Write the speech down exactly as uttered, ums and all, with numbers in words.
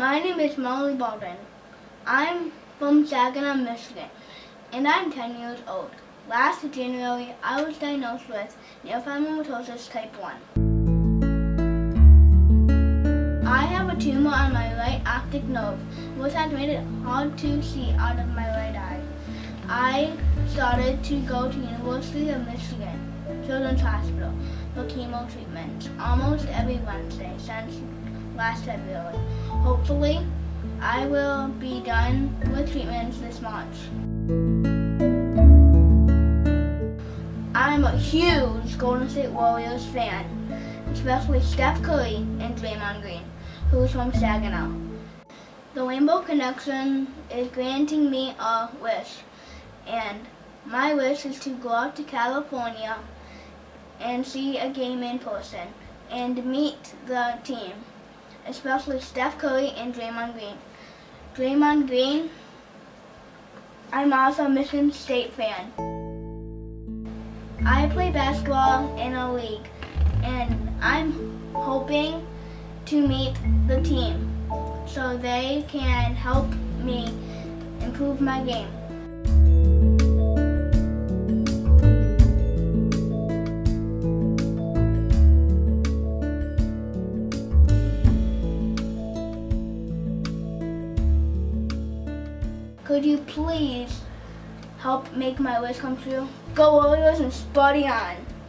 My name is Molly Baldwin. I'm from Saginaw, Michigan, and I'm ten years old. Last January, I was diagnosed with neurofibromatosis type one. I have a tumor on my right optic nerve, which has made it hard to see out of my right eye. I started to go to University of Michigan Children's Hospital for chemo treatments almost every Wednesday since last February. Hopefully, I will be done with treatments this March. I'm a huge Golden State Warriors fan, especially Steph Curry and Draymond Green, who's from Saginaw. The Rainbow Connection is granting me a wish, and my wish is to go out to California and see a game in person and meet the team, especially Steph Curry and Draymond Green. Draymond Green, I'm also a Michigan State fan. I play basketball in a league, and I'm hoping to meet the team so they can help me improve my game. Could you please help make my wish come true? Go Warriors and Spuddy on!